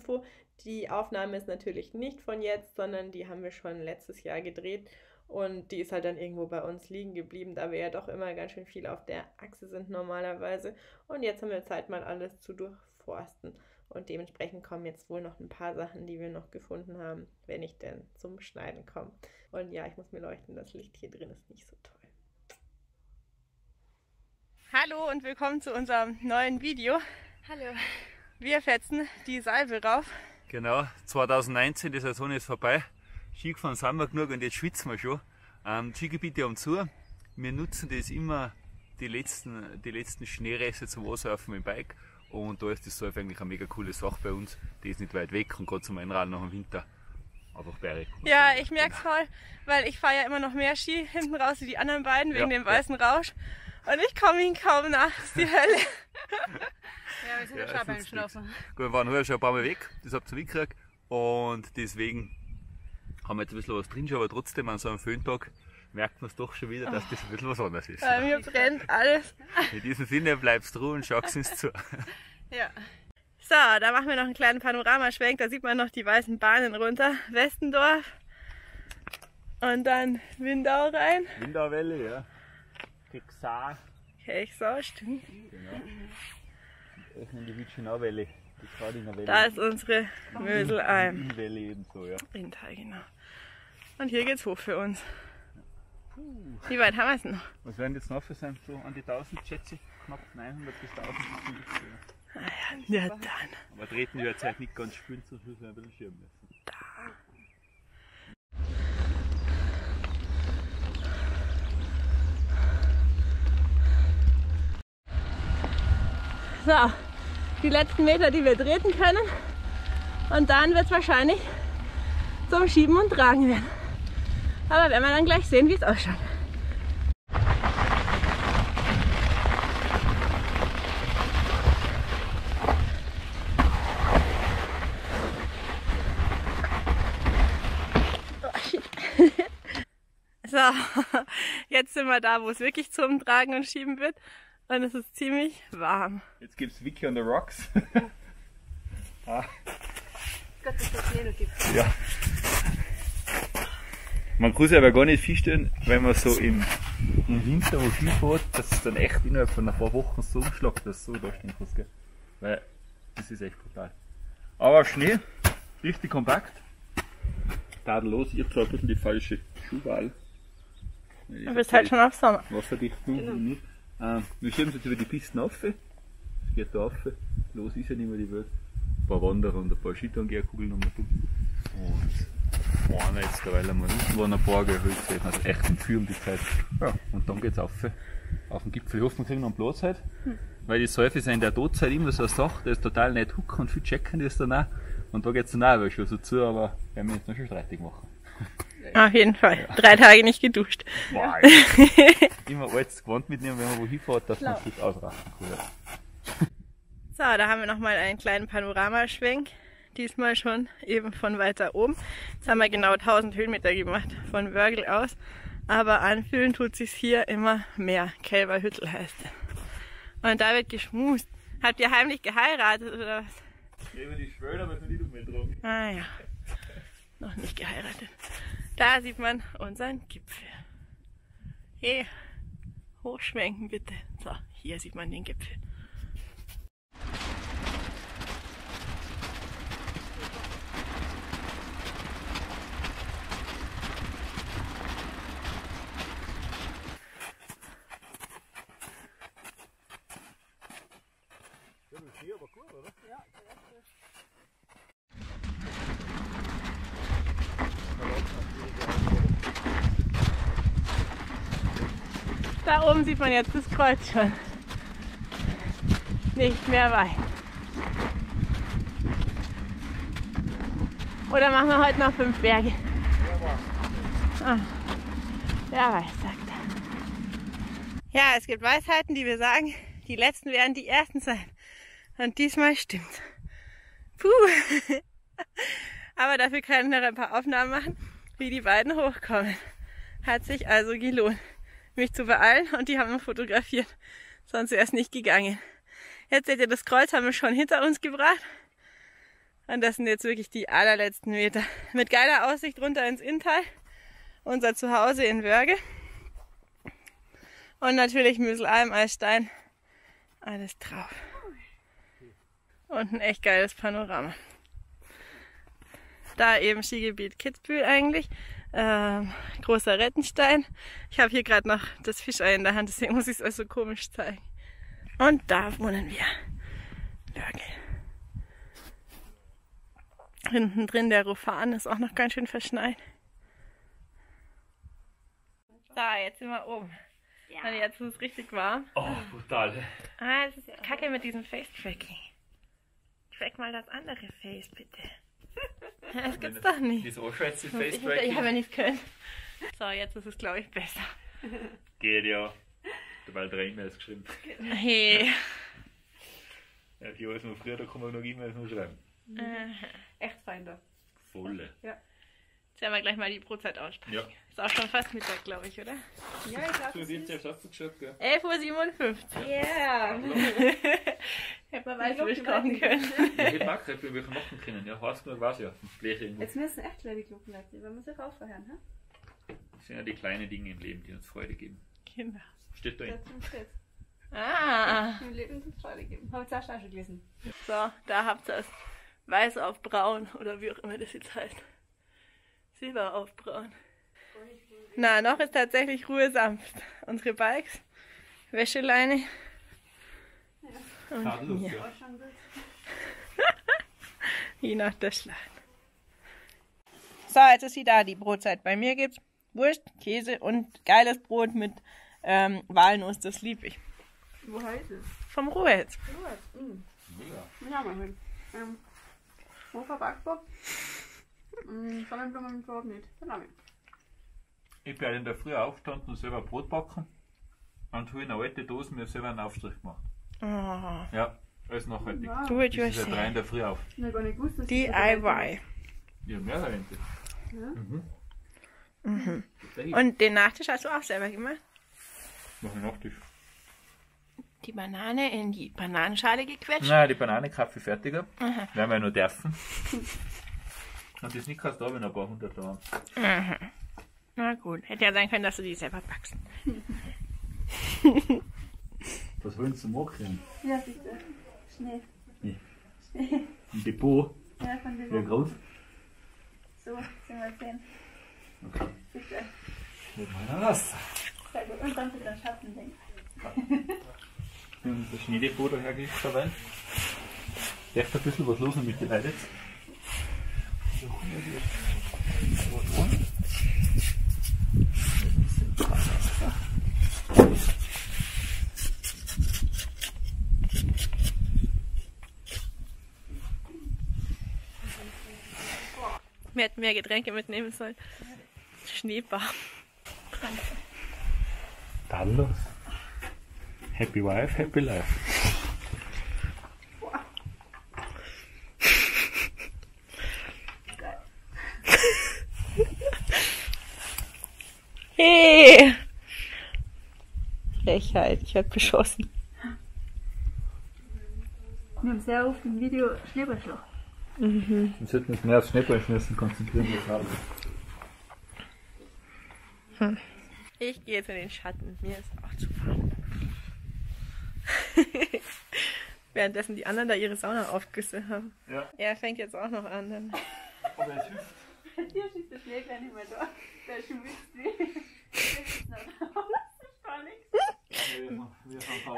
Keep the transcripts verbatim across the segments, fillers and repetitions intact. Info. Die Aufnahme ist natürlich nicht von jetzt, sondern die haben wir schon letztes Jahr gedreht. Und die ist halt dann irgendwo bei uns liegen geblieben, da wir ja doch immer ganz schön viel auf der Achse sind normalerweise. Und jetzt haben wir Zeit, mal alles zu durchforsten. Und dementsprechend kommen jetzt wohl noch ein paar Sachen, die wir noch gefunden haben, wenn ich denn zum Schneiden komme. Und ja, ich muss mir leuchten, das Licht hier drin ist nicht so toll. Hallo und willkommen zu unserem neuen Video. Hallo. Wir fetzen die Salbe rauf. Genau, zwanzig neunzehn, die Saison ist vorbei. Skigefahren sind wir genug und jetzt schwitzen wir schon. Ähm, die Skigebiete haben zu. Wir nutzen das immer, die letzten, die letzten Schneereste zum Ansurfen mit dem Bike. Und da ist das Surfen eigentlich eine mega coole Sache bei uns. Die ist nicht weit weg und gerade zum Einradeln nach dem Winter. Einfach bergig. Ja, ich merke es voll, weil ich fahre ja immer noch mehr Ski hinten raus wie die anderen beiden wegen ja, dem weißen ja. Rausch. Und ich komme ihnen kaum nach, das ist die Hölle. Ja, wir sind ja, ja schon beim Schlafen. Gut, wir waren heuer schon ein paar Mal weg, das habt ihr mitgekriegt. Und deswegen haben wir jetzt ein bisschen was drin, aber trotzdem an so einem Föhntag merkt man es doch schon wieder, dass das ein bisschen was anderes ist. Bei mir brennt alles. In diesem Sinne, bleibst ruhig und schaust uns zu. Ja. So, da machen wir noch einen kleinen Panoramaschwenk, da sieht man noch die weißen Bahnen runter. Westendorf und dann Windau rein. Windauwelle, ja. Kexar. Kexar, stimmt. Genau. Und öffnen die Witschenauwelle. Da ist unsere Möselheim. Inntal ebenso, ja. Inntal, genau. Und hier geht's hoch für uns. Wie weit haben wir es noch? Was werden jetzt noch für sein? So an die tausend, schätze ich. Knapp neunhundert bis tausend. Ah ja, ja dann. Aber treten wir jetzt halt nicht ganz spülen, sonst müssen wir ein bisschen schirmen lassen. Da. So. Die letzten Meter, die wir treten können, und dann wird es wahrscheinlich zum Schieben und Tragen werden. Aber werden wir dann gleich sehen, wie es ausschaut. Oh, shit. So, jetzt sind wir da, wo es wirklich zum Tragen und Schieben wird. Und es ist ziemlich warm. Jetzt gibt's Vicky on the Rocks. ah. Gott, dass das Schnee noch gibt. Ja. Man kann sich aber gar nicht feststellen, wenn man so im, im Winter wo Ski fährt, dass es dann echt innerhalb von ein paar Wochen so umschlägt, dass es so da stehen muss. Gell? Weil das ist echt brutal. Aber Schnee, richtig kompakt. Tadellos, ich habe so ein bisschen die falsche Schuhwahl. Du bist halt schon auf Sommer. Wasserdicht tun und nicht. Uh, wir schieben es jetzt über die Pisten auf. Es geht da auf. Los ist ja nicht mehr die Welt. Ein paar Wanderer und ein paar Skitourengeherkugeln haben wir tun. Und vorne jetzt, weil wir unten waren, ein paar gehört. Also echt ein Gefühl um die Zeit. Ja. Und dann geht's auf. Auf den Gipfel. Ich hoffe, wir kriegen noch einen Platz heute. Hm. Weil die Säufe sind in der Todzeit immer so eine Sache, da ist total nicht hucken und viel checken ist danach. Und da geht's dann auch schon so zu, aber werden wir jetzt noch schon streitig machen. Auf jeden Fall. Ja. Drei Tage nicht geduscht. Wow. Immer alles gewohnt mitnehmen, wenn man wo hinfährt, dass man sich ausrasten kann. So, da haben wir nochmal einen kleinen Panoramaschwenk. Diesmal schon eben von weiter oben. Jetzt haben wir genau tausend Höhenmeter gemacht von Wörgl aus. Aber anfühlen tut sich's hier immer mehr. Kälberhüttl heißt es. Und da wird geschmust. Habt ihr heimlich geheiratet oder was? Ich will nicht schwören, aber ich will nicht umgetragen. Ah ja. Noch nicht geheiratet. Da sieht man unseren Gipfel. Hey, hochschwenken bitte. So, hier sieht man den Gipfel. Da oben sieht man jetzt das Kreuz schon. Nicht mehr weit. Oder machen wir heute noch fünf Berge? Ah, wer weiß, sagt er. Ja, es gibt Weisheiten, die wir sagen, die letzten werden die ersten sein. Und diesmal stimmt's. Puh. Aber dafür können wir noch ein paar Aufnahmen machen, wie die beiden hochkommen. Hat sich also gelohnt, mich zu beeilen, und die haben wir fotografiert. Sonst wäre es nicht gegangen. Jetzt seht ihr, das Kreuz haben wir schon hinter uns gebracht. Und das sind jetzt wirklich die allerletzten Meter. Mit geiler Aussicht runter ins Inntal, unser Zuhause in Wörgl. Und natürlich Möselheim, Eisstein, alles drauf. Und ein echt geiles Panorama. Da eben Skigebiet Kitzbühel eigentlich, ähm, großer Rettenstein. Ich habe hier gerade noch das Fischei in der Hand, deswegen muss ich es euch so komisch zeigen. Und da wohnen wir. Wörgl. Hinten drin der Rufan ist auch noch ganz schön verschneit. Da, jetzt sind wir oben. Ja. Und jetzt ist es richtig warm. Oh, brutal. Ah, es ist ja kacke mit diesem Face-Tracking. Track mal das andere Face, bitte. Das gibt's doch nicht. Diese Ohrscheiße Face-Tracking. Ich habe ja nicht können. So, jetzt ist es, glaube ich, besser. Geht ja. Dabei drei E-Mails geschrieben. Hey. Ja, die alles noch früher, da kann man noch E-Mails noch schreiben. Mhm. Echt fein da. Volle. Ja. Jetzt werden wir gleich mal die Brotzeit aussprechen. Ja. Ist auch schon fast Mittag, glaube ich, oder? Ja, ich glaube. elf Uhr siebenundfünfzig hast du geschafft, gell? elf Uhr siebenundfünfzig. Ja. Yeah. Hätte man weiter durchkommen können. Ich mag es, wir machen können. Ja, heißt nur was ja. Jetzt müssen echt kleine Glocken leiten. Man muss ja raufhören, ne? Das sind ja die kleinen Dinge im Leben, die uns Freude geben. Genau. Steht da hin. Ah. Im Leben uns Freude geben. Habe ich auch schon gelesen. So, da habt ihr es. Weiß auf braun oder wie auch immer das jetzt heißt. Silber auf braun. Na, noch ist tatsächlich Ruhe sanft. Unsere Bikes, Wäscheleine. Ja. Und Kartenlust, hier. Ja. Je nach der Schlacht. So, jetzt ist sie da, die Brotzeit. Bei mir gibt's Wurst, Käse und geiles Brot mit ähm, Walnuss, das lieb ich. Wo heißt es? Vom Ruhetz. Ruhetz, ja, mal hin. Ähm, Hofer Backbock. Sonnenblumen mit Brot nicht. Ich bin halt in der Früh aufgestanden und selber Brot backen. Und habe in eine alte Dose mir selber einen Aufstrich gemacht. Oh. Ja, alles nachhaltig. Wow. Du bist ja drei in der Früh auf. Ich gar nicht gewusst, dass D I Y. Ja, mehr dahinter. Ja. Mhm. Mhm. Und den Nachtisch hast du auch selber gemacht? Noch einen Nachtisch. Die Banane in die Bananenschale gequetscht? Nein, die Banane Kaffee fertiger. Aha. Werden wir nur dürfen. Und das nicht kannst du auch in ein paar hundert Jahren. Aha. Na gut, hätte ja sein können, dass du die selber backst. Was wollen Sie machen? Ja, bitte. Schnee. Nee. Schnee. Ein Depot. Ja, von dem. Wie groß? So, sind wir zehn. Okay. Bitte. Mit meiner Wasser. Sehr gut, und dann bitte ein Schattending. Wir haben das Schneedepot dahergelegt dabei. Da ist ein bisschen was los mit den Leuten. Wir hätten mehr Getränke mitnehmen sollen. Schneebar. Danke. Dann los. Happy wife, happy life. Boah. Hey! Frechheit, ich werde beschossen. Wir haben sehr oft im Video Schneeballschlacht. Mhm. Jetzt hätten wir uns mehr aufs Schneeballschießen konzentrieren müssen. Hm. Ich gehe jetzt in den Schatten, mir ist auch zu warm. Währenddessen die anderen da ihre Sauna aufgüsse haben. Ja. Er fängt jetzt auch noch an. Dann. Oh, der Typ. Hier steht der Schläger nicht mehr da. Der ist schon witzig.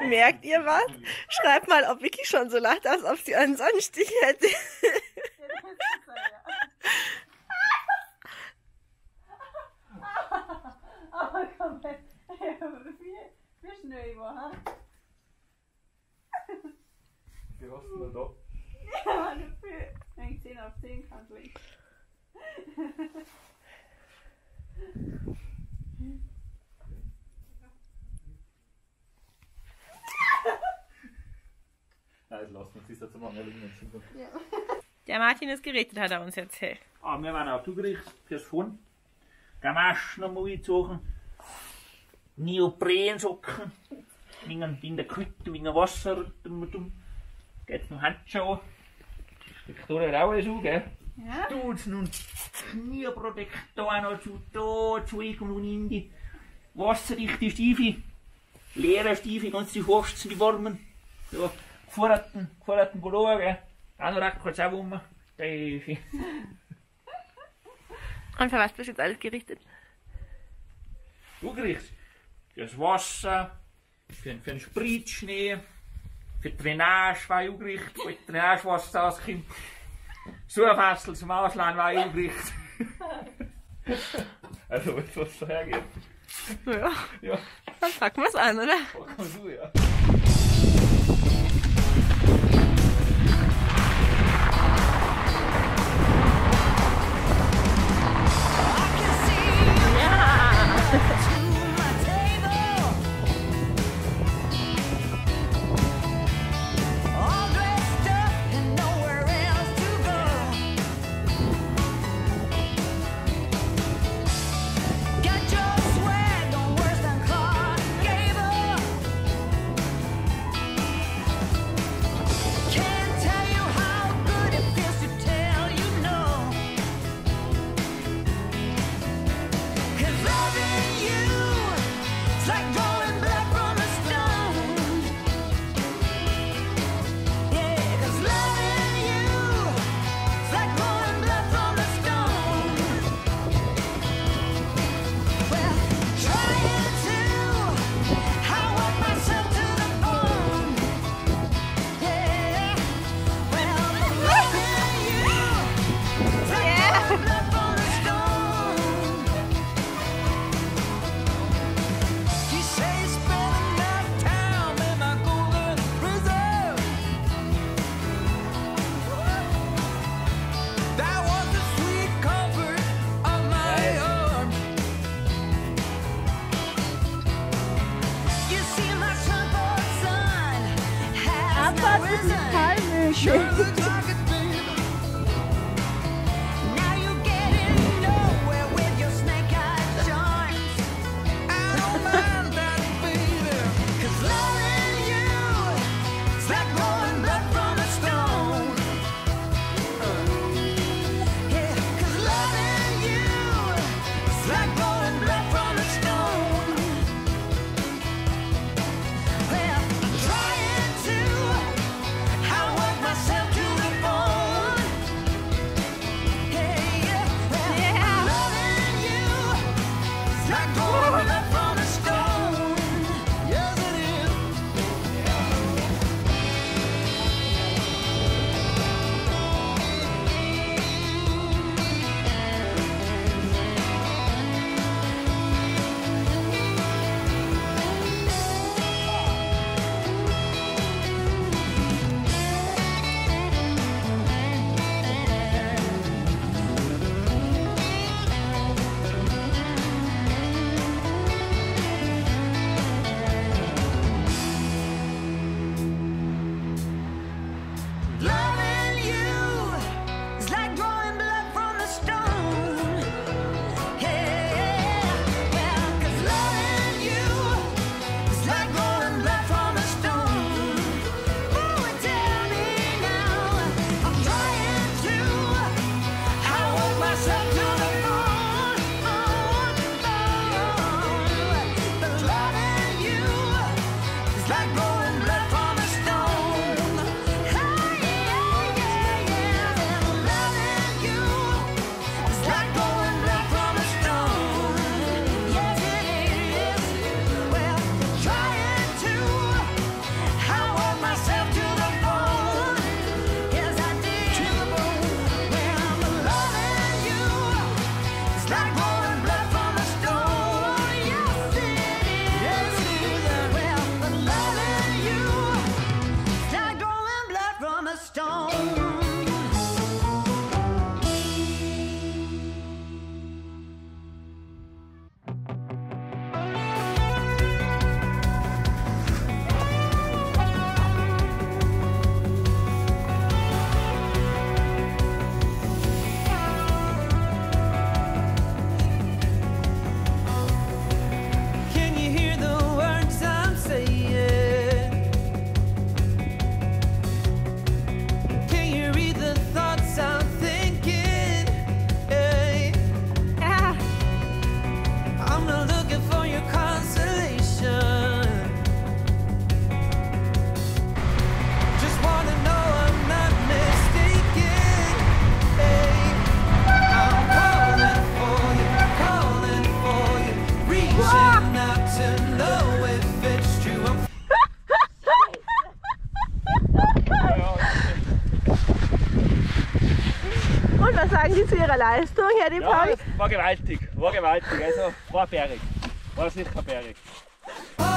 Merkt ihr was? Schreibt mal, ob Vicky schon so lacht, als ob sie einen Sonnenstich hätte. Aber komm, wie schnell war, ha? Wie hast du da? Ja, war nicht viel. Wenn ich zehn auf zehn kann, du ich. Nein, lass uns, das ist jetzt immer mehr liegen. Der Martin ist gerichtet, hat er uns erzählt. Ah, wir waren auch zugerichtet fürs Fun. Gamaschen noch mal eingezogen. Neoprensocken. In der Kütte, wegen Wasser, geht's noch Handschuhe an. Dektoren auch alles zu, gell? Ja. Tut's nun Knieprotektor noch zu da, zu und in die wasserdichte Stiefel, leere Stiefel, ganz die Hofs, die warmen. So, geforderten, geforderten Pullover, gell? Anorak hat's auch rum. Und für was bist du jetzt alles gerichtet? Du gerichtet? Fürs Wasser, für, für den Spritschnee, für die Drainage war ich angerichtet, weil die Drainage Wasser rauskommt. So ein Fassel zum Ausleihen war ich angerichtet. Also, wenn es was so hergibt. Ja. Ja. Dann packen wir es an, oder? Packen wir es an, ja. Und was sagen Sie zu Ihrer Leistung, Herr Dippel? Ja, das war gewaltig, war gewaltig, also war bärig, war sicher bärig. Wow.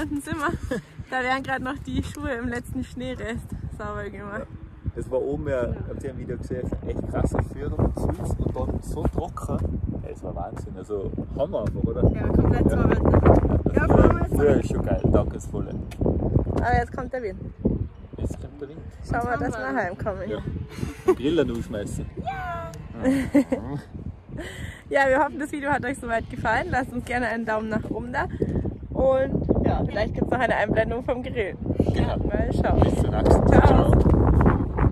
unten sind wir. Da werden gerade noch die Schuhe im letzten Schneerest sauber gemacht. Ja. Das war oben, ja, habt ihr im Video gesehen, echt krasser Führer und süß und dann so trocken. Hey, das war Wahnsinn, also Hammer einfach, oder? Ja, komplett so weit. Ja, ja, ja, ist schon geil, danke, ist voll. Aber jetzt kommt der Wind. Jetzt kommt der Wind. Schauen wir, dass wir heimkommen. Ja. Ja. Grillen umschmeißen. Ja! Ja, wir hoffen, das Video hat euch soweit gefallen. Lasst uns gerne einen Daumen nach oben da. Und ja, vielleicht gibt es noch eine Einblendung vom Grill. Ja. Mal schauen. Bis zum nächsten Mal. Ciao. Ciao.